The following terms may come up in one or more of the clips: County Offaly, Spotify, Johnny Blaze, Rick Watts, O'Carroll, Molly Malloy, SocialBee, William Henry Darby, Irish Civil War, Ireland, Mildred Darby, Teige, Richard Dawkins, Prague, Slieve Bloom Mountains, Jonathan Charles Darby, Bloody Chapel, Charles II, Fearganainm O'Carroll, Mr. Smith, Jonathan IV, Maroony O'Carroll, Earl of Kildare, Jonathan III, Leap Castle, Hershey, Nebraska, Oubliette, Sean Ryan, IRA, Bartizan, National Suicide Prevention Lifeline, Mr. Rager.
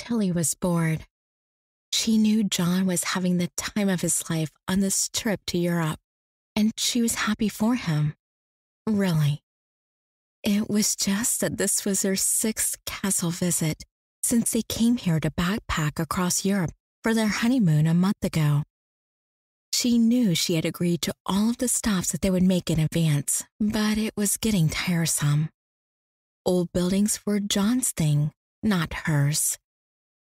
Tilly was bored. She knew John was having the time of his life on this trip to Europe, and she was happy for him. Really. It was just that this was her 6th castle visit since they came here to backpack across Europe for their honeymoon a month ago. She knew she had agreed to all of the stops that they would make in advance, but it was getting tiresome. Old buildings were John's thing, not hers.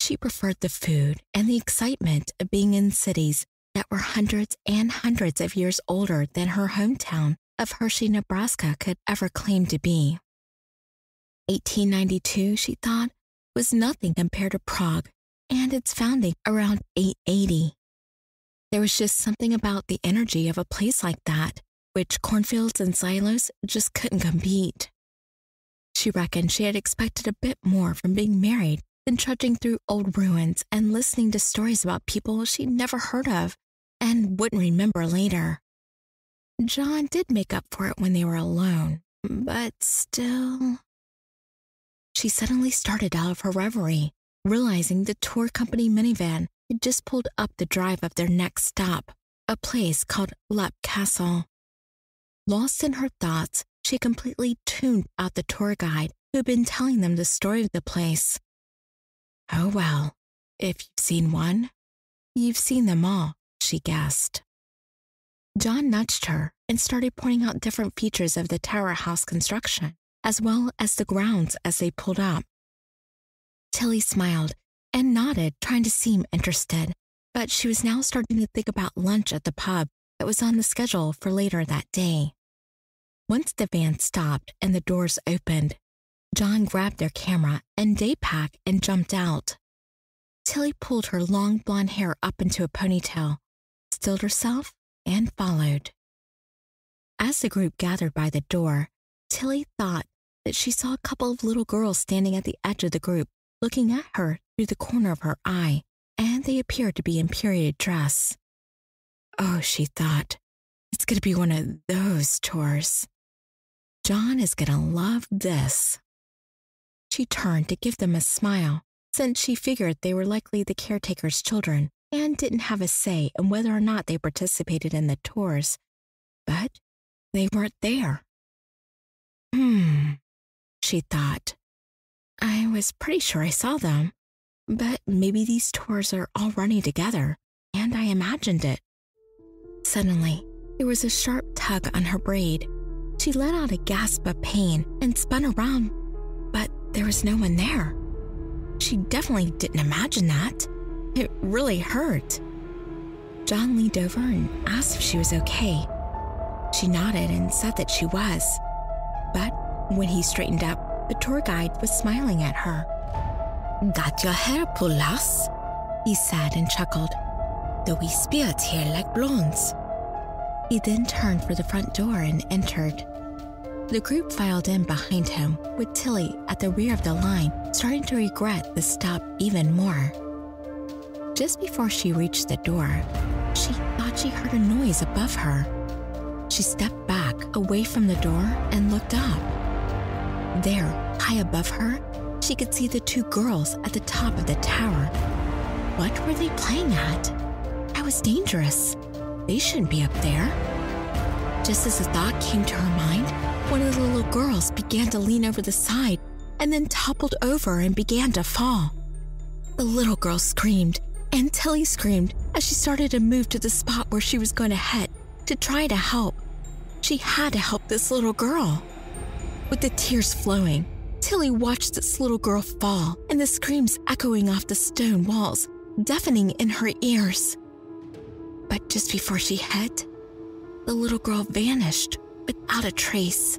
She preferred the food and the excitement of being in cities that were hundreds and hundreds of years older than her hometown of Hershey, Nebraska could ever claim to be. 1892, she thought, was nothing compared to Prague and its founding around 880. There was just something about the energy of a place like that, which cornfields and silos just couldn't compete. She reckoned she had expected a bit more from being married than trudging through old ruins and listening to stories about people she'd never heard of and wouldn't remember later. John did make up for it when they were alone, but still... She suddenly started out of her reverie, realizing the tour company minivan had just pulled up the drive of their next stop, a place called Leap Castle. Lost in her thoughts, she completely tuned out the tour guide who had been telling them the story of the place. Oh well, if you've seen one, you've seen them all, she guessed. John nudged her and started pointing out different features of the tower house construction, as well as the grounds as they pulled up. Tilly smiled and nodded, trying to seem interested, but she was now starting to think about lunch at the pub that was on the schedule for later that day. Once the van stopped and the doors opened, John grabbed their camera and day pack and jumped out. Tilly pulled her long blonde hair up into a ponytail, stilled herself, and followed. As the group gathered by the door, Tilly thought that she saw a couple of little girls standing at the edge of the group, looking at her through the corner of her eye, and they appeared to be in period dress. Oh, she thought, it's going to be one of those tours. John is going to love this. She turned to give them a smile, since she figured they were likely the caretaker's children and didn't have a say in whether or not they participated in the tours, but they weren't there. She thought. I was pretty sure I saw them, but maybe these tours are all running together, and I imagined it. Suddenly, there was a sharp tug on her braid. She let out a gasp of pain and spun around, but there was no one there. She definitely didn't imagine that. It really hurt. John leaned over and asked if she was okay. She nodded and said that she was. But when he straightened up, the tour guide was smiling at her. "Got your hair pull, lass," he said and chuckled. "The wee spirits here like blondes." He then turned for the front door and entered. The group filed in behind him, with Tilly at the rear of the line, starting to regret the stop even more. Just before she reached the door, she thought she heard a noise above her. She stepped back away from the door and looked up. There, high above her, she could see the two girls at the top of the tower. What were they playing at? That was dangerous. They shouldn't be up there. Just as the thought came to her mind, one of the little girls began to lean over the side and then toppled over and began to fall. The little girl screamed. And Tilly screamed as she started to move to the spot where she was going to head to try to help. She had to help this little girl. With the tears flowing, Tilly watched this little girl fall and the screams echoing off the stone walls, deafening in her ears. But just before she hit, the little girl vanished without a trace.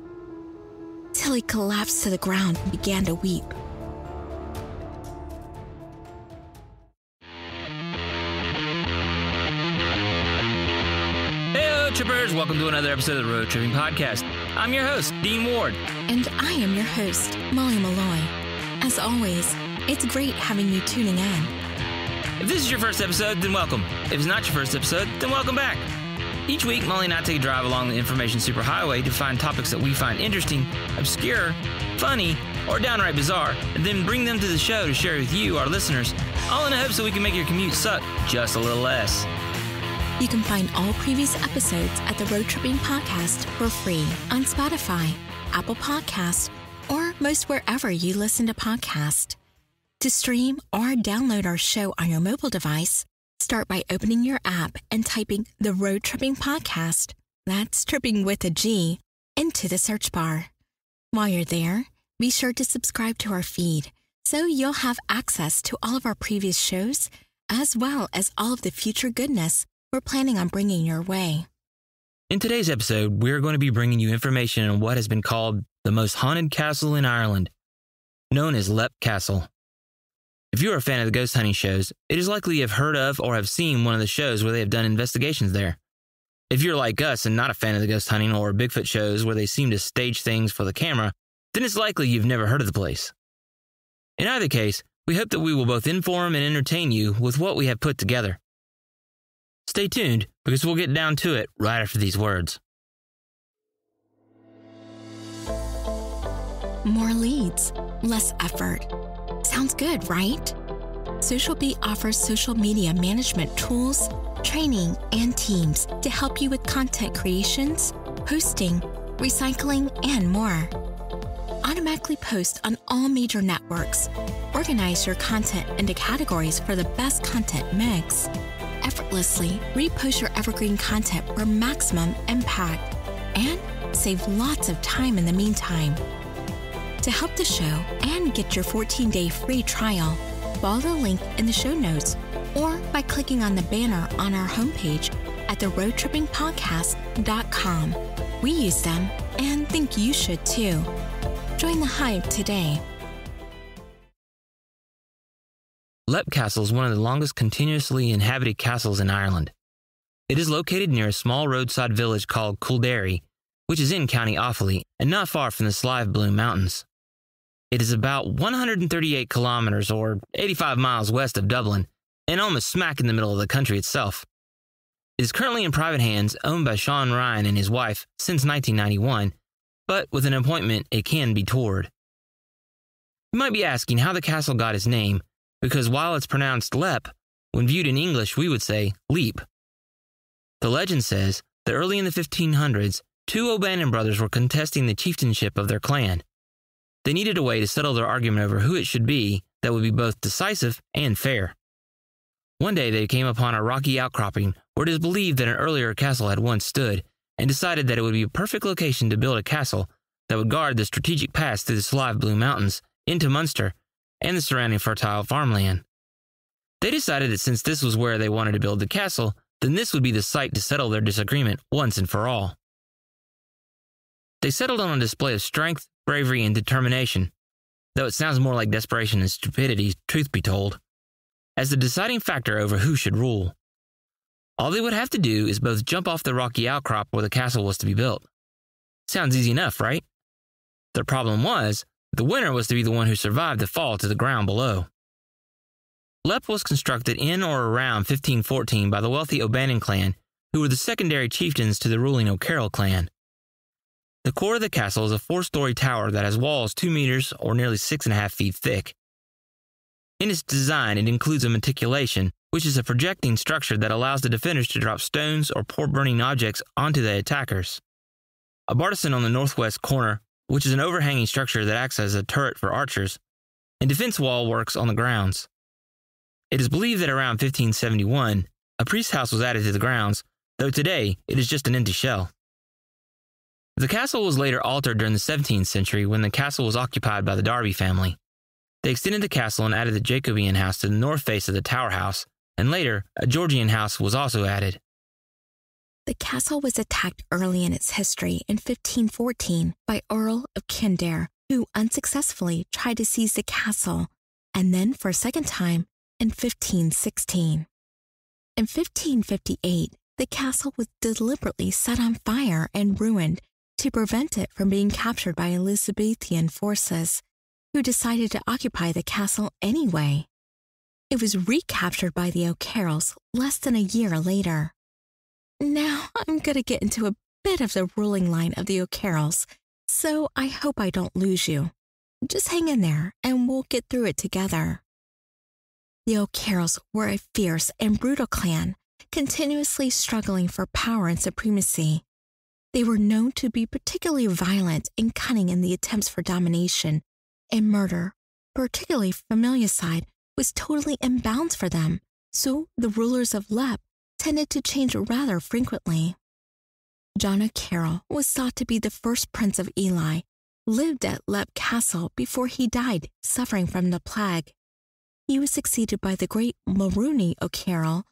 Tilly collapsed to the ground and began to weep. Trippers, welcome to another episode of the Road Tripping Podcast. I'm your host, Dean Ward. And I am your host, Molly Malloy. As always, it's great having you tuning in. If this is your first episode, then welcome. If it's not your first episode, then welcome back. Each week, Molly and I take a drive along the information superhighway to find topics that we find interesting, obscure, funny, or downright bizarre, and then bring them to the show to share with you, our listeners, all in the hopes that we can make your commute suck just a little less. You can find all previous episodes at the Road Tripping Podcast for free on Spotify, Apple Podcasts, or most wherever you listen to podcasts. To stream or download our show on your mobile device, start by opening your app and typing the Road Tripping Podcast, that's tripping with a G, into the search bar. While you're there, be sure to subscribe to our feed so you'll have access to all of our previous shows as well as all of the future goodness we're planning on bringing your way. In today's episode, we're going to be bringing you information on what has been called the most haunted castle in Ireland, known as Leap Castle. If you're a fan of the ghost hunting shows, it is likely you have heard of or have seen one of the shows where they have done investigations there. If you're like us and not a fan of the ghost hunting or Bigfoot shows where they seem to stage things for the camera, then it's likely you've never heard of the place. In either case, we hope that we will both inform and entertain you with what we have put together. Stay tuned, because we'll get down to it right after these words. More leads, less effort. Sounds good, right? SocialBee offers social media management tools, training, and teams to help you with content creations, hosting, recycling, and more. Automatically post on all major networks. Organize your content into categories for the best content mix. Effortlessly repost your evergreen content for maximum impact and save lots of time in the meantime. To help the show and get your 14-day free trial, follow the link in the show notes or by clicking on the banner on our homepage at theroadtrippingpodcast.com. We use them and think you should too. Join the hype today. Leap Castle is one of the longest continuously inhabited castles in Ireland. It is located near a small roadside village called Coolderry, which is in County Offaly and not far from the Slieve Bloom Mountains. It is about 138 kilometers or 85 miles west of Dublin and almost smack in the middle of the country itself. It is currently in private hands, owned by Sean Ryan and his wife since 1991, but with an appointment it can be toured. You might be asking how the castle got its name, because while it's pronounced Leap, when viewed in English we would say leap. The legend says that early in the 1500s, two O'Bannon brothers were contesting the chieftainship of their clan. They needed a way to settle their argument over who it should be that would be both decisive and fair. One day they came upon a rocky outcropping where it is believed that an earlier castle had once stood, and decided that it would be a perfect location to build a castle that would guard the strategic pass through the Slieve Bloom Mountains into Munster and the surrounding fertile farmland. They decided that since this was where they wanted to build the castle, then this would be the site to settle their disagreement once and for all. They settled on a display of strength, bravery, and determination, though it sounds more like desperation and stupidity, truth be told, as the deciding factor over who should rule. All they would have to do is both jump off the rocky outcrop where the castle was to be built. Sounds easy enough, right? The problem was, the winner was to be the one who survived the fall to the ground below. Leap was constructed in or around 1514 by the wealthy O'Bannon clan, who were the secondary chieftains to the ruling O'Carroll clan. The core of the castle is a four-story tower that has walls 2 meters or nearly 6.5 feet thick. In its design, it includes a reticulation, which is a projecting structure that allows the defenders to drop stones or pour burning objects onto the attackers. A bartizan on the northwest corner, which is an overhanging structure that acts as a turret for archers, and defense wall works on the grounds. It is believed that around 1571, a priest's house was added to the grounds, though today it is just an empty shell. The castle was later altered during the 17th century when the castle was occupied by the Darby family. They extended the castle and added the Jacobean house to the north face of the tower house, and later a Georgian house was also added. The castle was attacked early in its history in 1514 by Earl of Kildare, who unsuccessfully tried to seize the castle, and then for a second time in 1516. In 1558, the castle was deliberately set on fire and ruined to prevent it from being captured by Elizabethan forces, who decided to occupy the castle anyway. It was recaptured by the O'Carrolls less than a year later. Now, I'm going to get into a bit of the ruling line of the O'Carrolls, so I hope I don't lose you. Just hang in there and we'll get through it together. The O'Carrolls were a fierce and brutal clan, continuously struggling for power and supremacy. They were known to be particularly violent and cunning in the attempts for domination, and murder, particularly familicide, was totally in bounds for them, so the rulers of Lepp tended to change rather frequently. John O'Carroll was thought to be the first Prince of Ely, lived at Leap Castle before he died, suffering from the plague. He was succeeded by the great Maroony O'Carroll,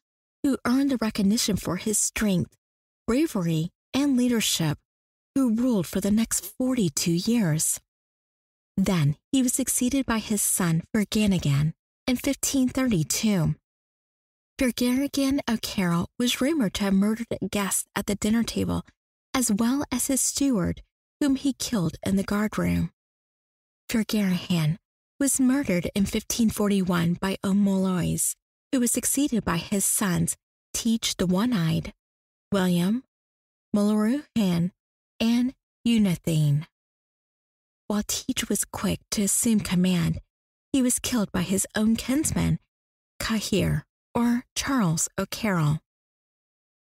who earned the recognition for his strength, bravery, and leadership, who ruled for the next 42 years. Then he was succeeded by his son Fearganainm in 1532. Fearganainm O'Carroll was rumored to have murdered a guest at the dinner table, as well as his steward, whom he killed in the guard room. Fearganainm was murdered in 1541 by O'Molloys, who was succeeded by his sons Teige the One-Eyed, William, Mulrooney, and Jonathan. While Teige was quick to assume command, he was killed by his own kinsman, Cahir, or Charles O'Carroll.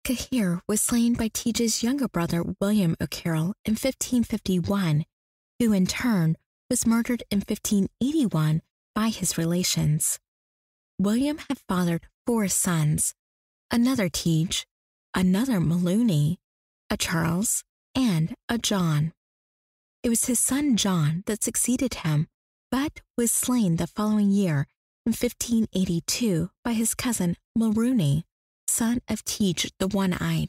Cahir was slain by Teige's younger brother, William O'Carroll, in 1551, who in turn was murdered in 1581 by his relations. William had fathered 4 sons, another Teige, another Mulrooney, a Charles, and a John. It was his son John that succeeded him, but was slain the following year in 1582 by his cousin Mulrooney, son of Teige the One-Eyed.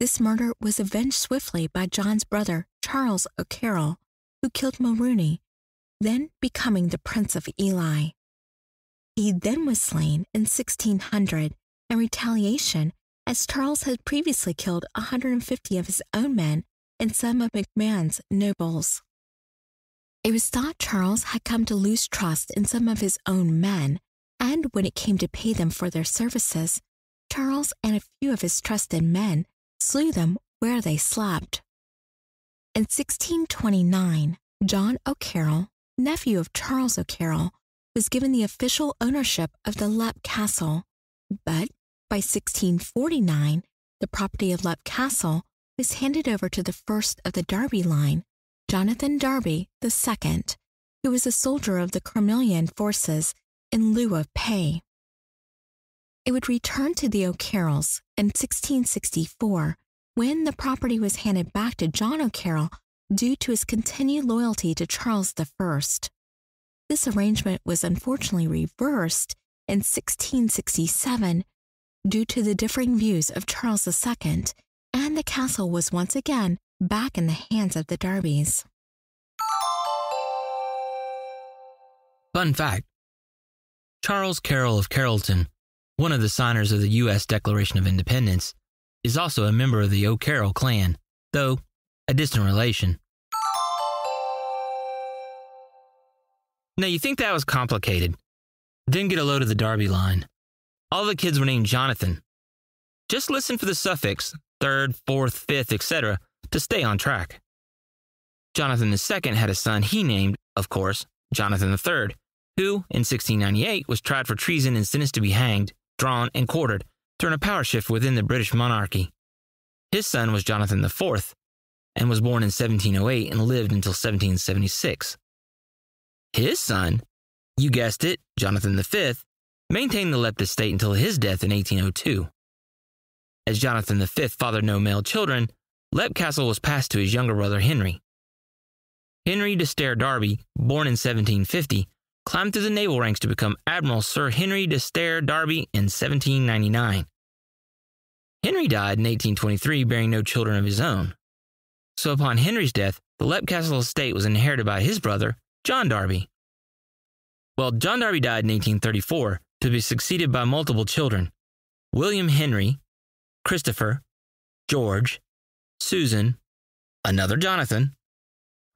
This murder was avenged swiftly by John's brother Charles O'Carroll, who killed Mulrooney, then becoming the Prince of Ely. He then was slain in 1600 in retaliation, as Charles had previously killed 150 of his own men and some of MacMahon's nobles. It was thought Charles had come to lose trust in some of his own men, and when it came to pay them for their services, Charles and a few of his trusted men slew them where they slept. In 1629, John O'Carroll, nephew of Charles O'Carroll, was given the official ownership of the Leap Castle, but by 1649, the property of Leap Castle was handed over to the first of the Darby line, Jonathan Darby II, who was a soldier of the Cromwellian forces in lieu of pay. It would return to the O'Carrolls in 1664, when the property was handed back to John O'Carroll due to his continued loyalty to Charles I. This arrangement was unfortunately reversed in 1667. Due to the differing views of Charles II, and the castle was once again back in the hands of the Darbys. Fun fact: Charles Carroll of Carrollton, one of the signers of the U.S. Declaration of Independence, is also a member of the O'Carroll clan, though a distant relation. Now you think that was complicated. Then get a load of the Darby line. All the kids were named Jonathan. Just listen for the suffix, 3rd, 4th, 5th, etc., to stay on track. Jonathan II had a son he named, of course, Jonathan III, who, in 1698, was tried for treason and sentenced to be hanged, drawn, and quartered during a power shift within the British monarchy. His son was Jonathan IV, and was born in 1708 and lived until 1776. His son, you guessed it, Jonathan V, maintained the Leap estate until his death in 1802. As Jonathan V fathered no male children, Leap Castle was passed to his younger brother Henry. Henry de Stair Darby, born in 1750, climbed through the naval ranks to become Admiral Sir Henry de Stair Darby in 1799. Henry died in 1823 bearing no children of his own. So upon Henry's death, the Leap Castle estate was inherited by his brother, John Darby. Well, John Darby died in 1834, to be succeeded by multiple children: William Henry, Christopher, George, Susan, another Jonathan,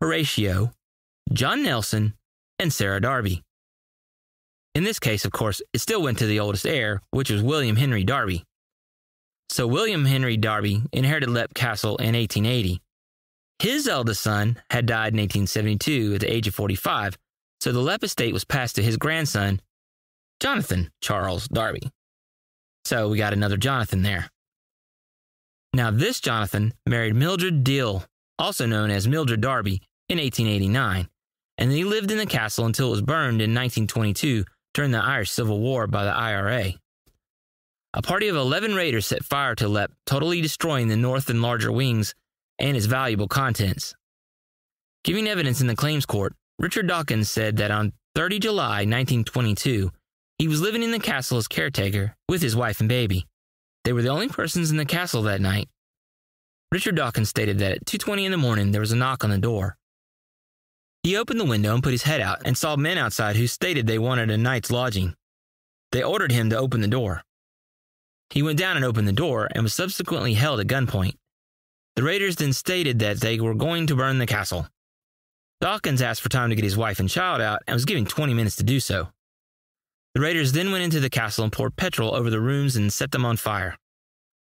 Horatio, John Nelson, and Sarah Darby. In this case, of course, it still went to the oldest heir, which was William Henry Darby. So William Henry Darby inherited Leap Castle in 1880. His eldest son had died in 1872 at the age of 45, so the Leap estate was passed to his grandson, Jonathan Charles Darby. So we got another Jonathan there. Now this Jonathan married Mildred Deal, also known as Mildred Darby, in 1889, and he lived in the castle until it was burned in 1922 during the Irish Civil War by the IRA. A party of 11 raiders set fire to Leap, totally destroying the north and larger wings and its valuable contents. Giving evidence in the claims court, Richard Dawkins said that on 30 July 1922, he was living in the castle as caretaker with his wife and baby. They were the only persons in the castle that night. Richard Dawkins stated that at 2:20 in the morning, there was a knock on the door. He opened the window and put his head out and saw men outside who stated they wanted a night's lodging. They ordered him to open the door. He went down and opened the door and was subsequently held at gunpoint. The raiders then stated that they were going to burn the castle. Dawkins asked for time to get his wife and child out and was given 20 minutes to do so. The raiders then went into the castle and poured petrol over the rooms and set them on fire.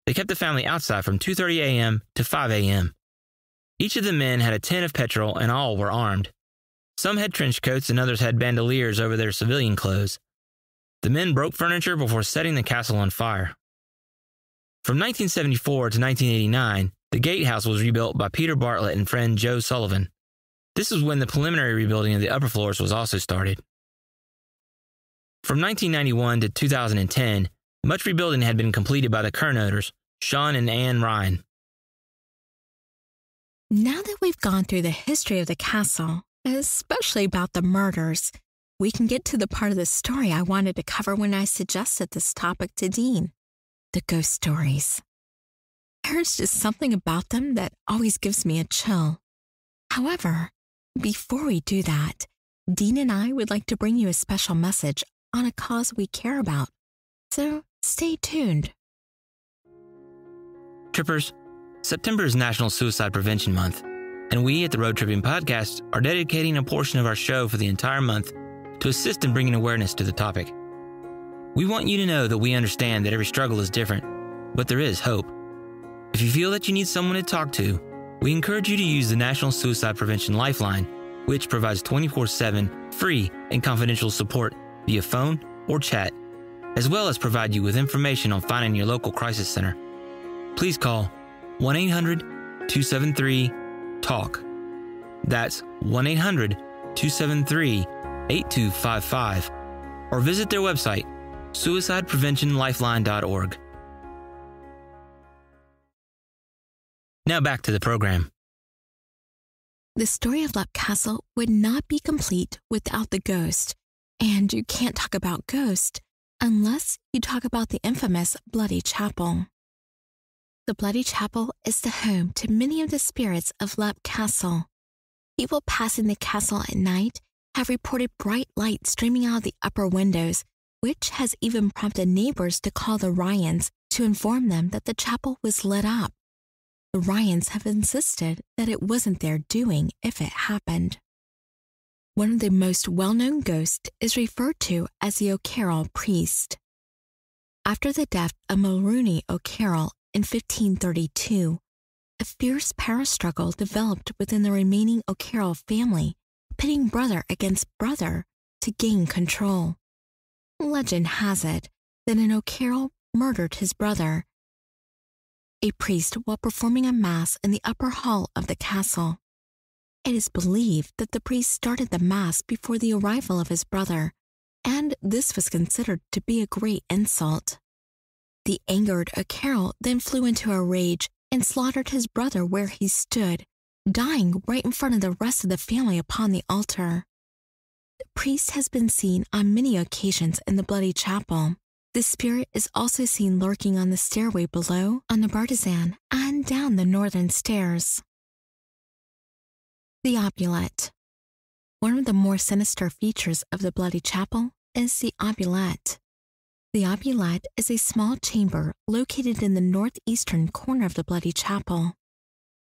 They kept the family outside from 2:30 a.m. to 5 a.m. Each of the men had a tin of petrol and all were armed. Some had trench coats and others had bandoliers over their civilian clothes. The men broke furniture before setting the castle on fire. From 1974 to 1989, the gatehouse was rebuilt by Peter Bartlett and friend Joe Sullivan. This is when the preliminary rebuilding of the upper floors was also started. From 1991 to 2010, much rebuilding had been completed by the current owners, Sean and Anne Ryan. Now that we've gone through the history of the castle, especially about the murders, we can get to the part of the story I wanted to cover when I suggested this topic to Dean, the ghost stories. There's just something about them that always gives me a chill. However, before we do that, Dean and I would like to bring you a special message on a cause we care about, so stay tuned. Trippers, September is National Suicide Prevention Month, and we at the Road Tripping Podcast are dedicating a portion of our show for the entire month to assist in bringing awareness to the topic. We want you to know that we understand that every struggle is different, but there is hope. If you feel that you need someone to talk to, we encourage you to use the National Suicide Prevention Lifeline, which provides 24/7 free and confidential support via phone or chat, as well as provide you with information on finding your local crisis center. Please call 1-800-273-TALK. That's 1-800-273-8255. Or visit their website, suicidepreventionlifeline.org. Now back to the program. The story of Leap Castle would not be complete without the ghost, and you can't talk about ghosts unless you talk about the infamous Bloody Chapel. The Bloody Chapel is the home to many of the spirits of Leap Castle. People passing the castle at night have reported bright light streaming out of the upper windows, which has even prompted neighbors to call the Ryans to inform them that the chapel was lit up. The Ryans have insisted that it wasn't their doing if it happened. One of the most well-known ghosts is referred to as the O'Carroll priest. After the death of Maroony O'Carroll in 1532, a fierce power struggle developed within the remaining O'Carroll family, pitting brother against brother to gain control. Legend has it that an O'Carroll murdered his brother, a priest, while performing a mass in the upper hall of the castle. It is believed that the priest started the mass before the arrival of his brother, and this was considered to be a great insult. The angered O'Carroll then flew into a rage and slaughtered his brother where he stood, dying right in front of the rest of the family upon the altar. The priest has been seen on many occasions in the Bloody Chapel. The spirit is also seen lurking on the stairway below, on the Bartizan, and down the northern stairs. The Oubliette. One of the more sinister features of the Bloody Chapel is the Oubliette. The Oubliette is a small chamber located in the northeastern corner of the Bloody Chapel.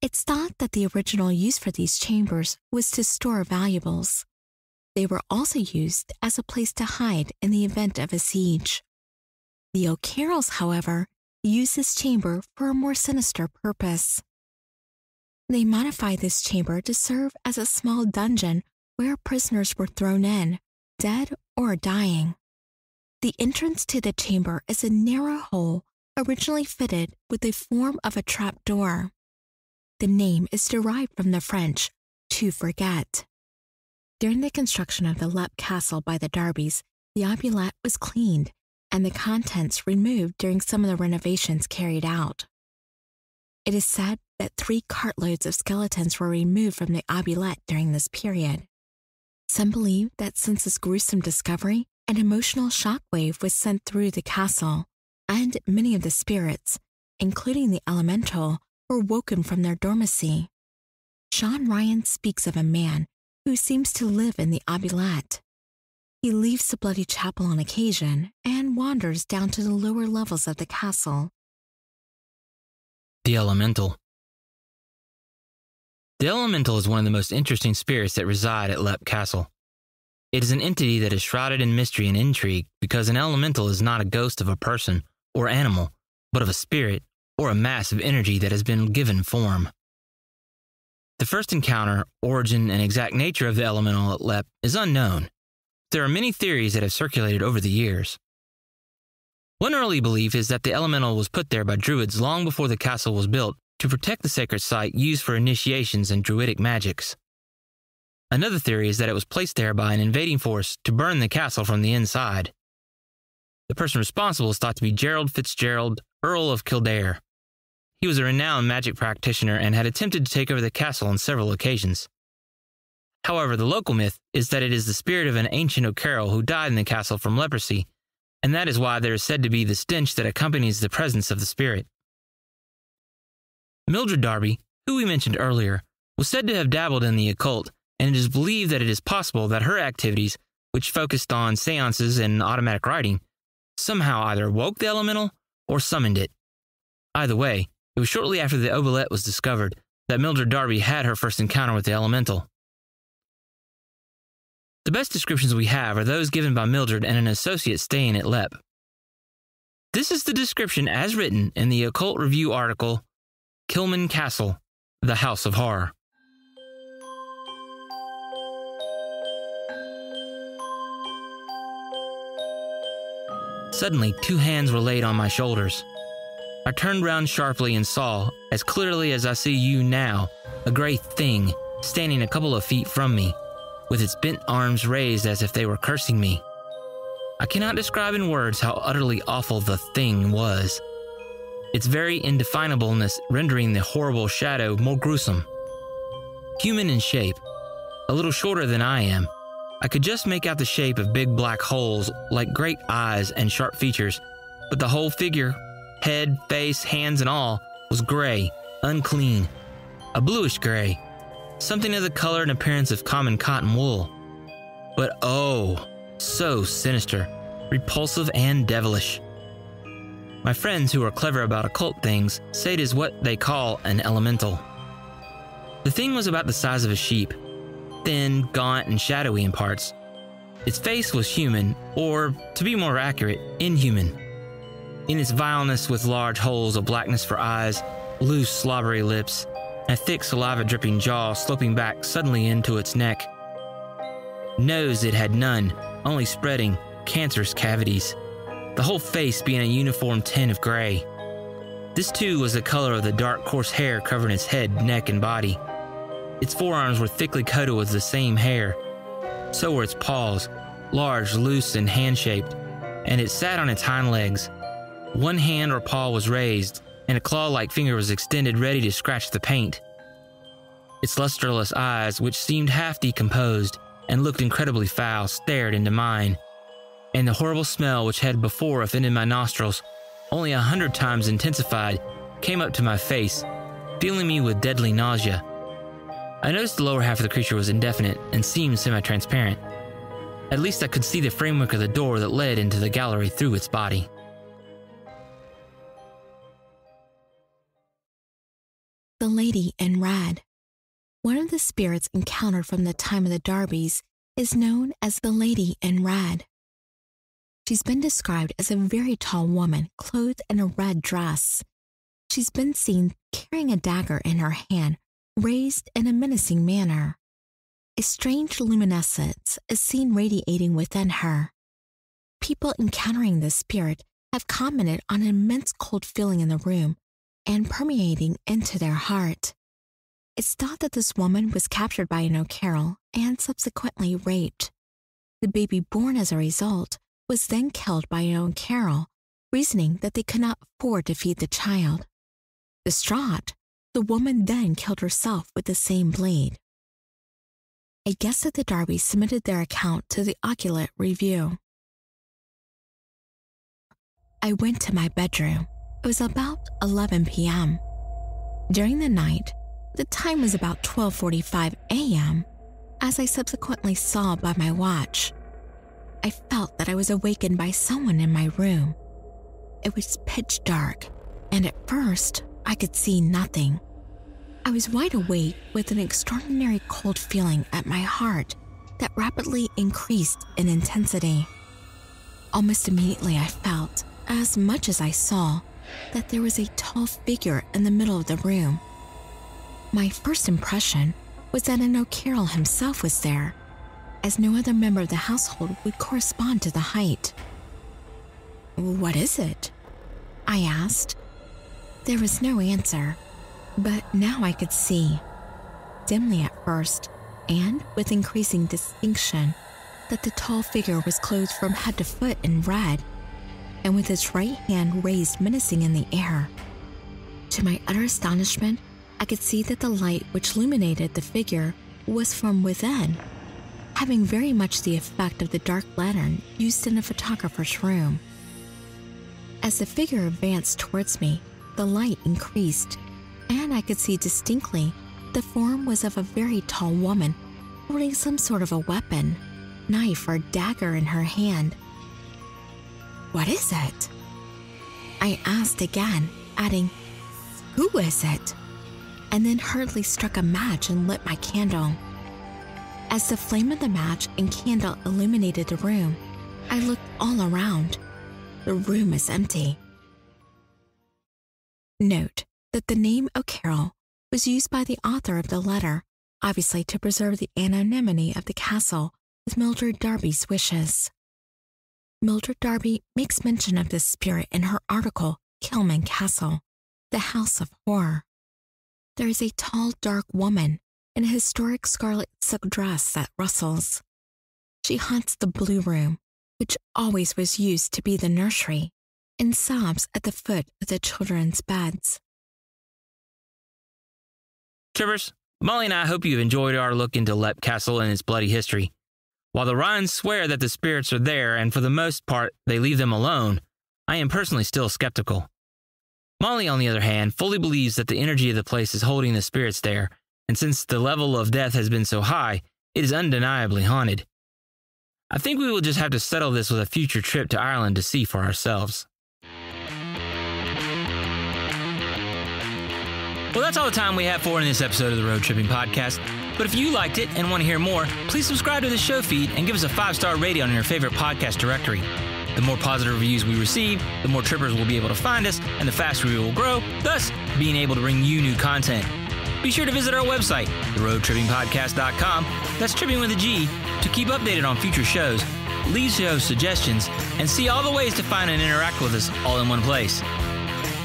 It's thought that the original use for these chambers was to store valuables. They were also used as a place to hide in the event of a siege. The O'Carrolls, however, use this chamber for a more sinister purpose. They modified this chamber to serve as a small dungeon where prisoners were thrown in, dead or dying. The entrance to the chamber is a narrow hole originally fitted with the form of a trapdoor. The name is derived from the French, to forget. During the construction of the Leap Castle by the Darbys, the Oubliette was cleaned and the contents removed during some of the renovations carried out. It is said that 3 cartloads of skeletons were removed from the Oubliette during this period. Some believe that since this gruesome discovery, an emotional shockwave was sent through the castle, and many of the spirits, including the Elemental, were woken from their dormancy. Sean Ryan speaks of a man who seems to live in the Oubliette. He leaves the Bloody Chapel on occasion and wanders down to the lower levels of the castle. The Elemental. The Elemental is one of the most interesting spirits that reside at Leap Castle. It is an entity that is shrouded in mystery and intrigue because an Elemental is not a ghost of a person or animal, but of a spirit or a mass of energy that has been given form. The first encounter, origin, and exact nature of the Elemental at Leap is unknown. There are many theories that have circulated over the years. One early belief is that the Elemental was put there by druids long before the castle was built to protect the sacred site used for initiations and druidic magics. Another theory is that it was placed there by an invading force to burn the castle from the inside. The person responsible is thought to be Gerald Fitzgerald, Earl of Kildare. He was a renowned magic practitioner and had attempted to take over the castle on several occasions. However, the local myth is that it is the spirit of an ancient O'Carroll who died in the castle from leprosy, and that is why there is said to be the stench that accompanies the presence of the spirit. Mildred Darby, who we mentioned earlier, was said to have dabbled in the occult, and it is believed that it is possible that her activities, which focused on seances and automatic writing, somehow either woke the Elemental or summoned it. Either way, it was shortly after the Oubliette was discovered that Mildred Darby had her first encounter with the Elemental. The best descriptions we have are those given by Mildred and an associate staying at Leap. This is the description as written in the Occult Review article, Kilman Castle, the House of Horror. Suddenly, 2 hands were laid on my shoulders. I turned round sharply and saw, as clearly as I see you now, a gray thing standing a couple of feet from me, with its bent arms raised as if they were cursing me. I cannot describe in words how utterly awful the thing was, its very indefinableness rendering the horrible shadow more gruesome. Human in shape, a little shorter than I am, I could just make out the shape of big black holes like great eyes and sharp features, but the whole figure, head, face, hands and all, was gray, unclean, a bluish gray, something of the color and appearance of common cotton wool. But oh, so sinister, repulsive and devilish. My friends who are clever about occult things say it is what they call an elemental. The thing was about the size of a sheep, thin, gaunt, and shadowy in parts. Its face was human, or, to be more accurate, inhuman. In its vileness with large holes of blackness for eyes, loose, slobbery lips, a thick saliva-dripping jaw sloping back suddenly into its neck. Nose it had none, only spreading, cancerous cavities, the whole face being a uniform tint of gray. This too was the color of the dark, coarse hair covering its head, neck, and body. Its forearms were thickly coated with the same hair. So were its paws, large, loose, and hand-shaped, and it sat on its hind legs. One hand or paw was raised, and a claw-like finger was extended ready to scratch the paint. Its lusterless eyes, which seemed half decomposed and looked incredibly foul, stared into mine, and the horrible smell which had before offended my nostrils, only 100 times intensified, came up to my face, filling me with deadly nausea. I noticed the lower half of the creature was indefinite and seemed semi-transparent. At least I could see the framework of the door that led into the gallery through its body. The Lady in Red. One of the spirits encountered from the time of the Darbys is known as the Lady in Red. She's been described as a very tall woman clothed in a red dress. She's been seen carrying a dagger in her hand, raised in a menacing manner. A strange luminescence is seen radiating within her. People encountering this spirit have commented on an immense cold feeling in the room and permeating into their heart. It's thought that this woman was captured by an O'Carroll and subsequently raped. The baby born as a result was then killed by an O'Carroll, reasoning that they could not afford to feed the child. Distraught, the woman then killed herself with the same blade. A guest at the Darby submitted their account to the Occult Review. I went to my bedroom. It was about 11 p.m. During the night, the time was about 12:45 a.m., as I subsequently saw by my watch. I felt that I was awakened by someone in my room. It was pitch dark, and at first, I could see nothing. I was wide awake with an extraordinary cold feeling at my heart that rapidly increased in intensity. Almost immediately, I felt, as much as I saw, that there was a tall figure in the middle of the room. My first impression was that an O'Carroll himself was there, as no other member of the household would correspond to the height. "What is it?" I asked. There was no answer, but now I could see, dimly at first and with increasing distinction, that the tall figure was clothed from head to foot in red, and with its right hand raised menacing in the air. To my utter astonishment, I could see that the light which illuminated the figure was from within, having very much the effect of the dark lantern used in a photographer's room. As the figure advanced towards me, the light increased, and I could see distinctly the form was of a very tall woman holding some sort of a weapon, knife or dagger in her hand. "What is it?" I asked again, adding, "Who is it?" and then hurriedly struck a match and lit my candle. As the flame of the match and candle illuminated the room, I looked all around. The room is empty. Note that the name O'Carroll was used by the author of the letter, obviously to preserve the anonymity of the castle with Mildred Darby's wishes. Mildred Darby makes mention of this spirit in her article, Kilman Castle, The House of Horror. There is a tall, dark woman in a historic scarlet silk dress that rustles. She haunts the blue room, which always was used to be the nursery, and sobs at the foot of the children's beds. Trippers, Molly and I hope you've enjoyed our look into Leap Castle and its bloody history. While the Ryans swear that the spirits are there and for the most part they leave them alone, I am personally still skeptical. Molly, on the other hand, fully believes that the energy of the place is holding the spirits there, and since the level of death has been so high, it is undeniably haunted. I think we will just have to settle this with a future trip to Ireland to see for ourselves. Well, that's all the time we have for in this episode of the Road Tripping Podcast. But if you liked it and want to hear more, please subscribe to the show feed and give us a 5-star rating on your favorite podcast directory. The more positive reviews we receive, the more trippers will be able to find us, and the faster we will grow, thus being able to bring you new content. Be sure to visit our website, theroadtrippingpodcast.com, that's tripping with a G, to keep updated on future shows, leave show suggestions, and see all the ways to find and interact with us all in one place.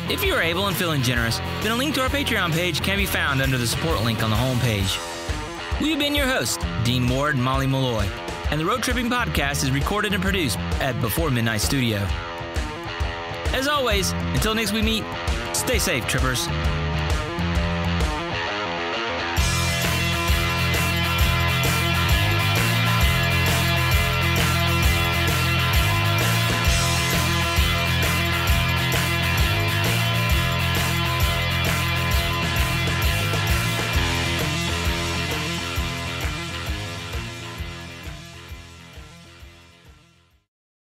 If you are able and feeling generous, then a link to our Patreon page can be found under the support link on the homepage. We've been your hosts, Dean Ward and Molly Malloy, and the Road Tripping Podcast is recorded and produced at Before Midnight Studio. As always, until next we meet, stay safe, trippers.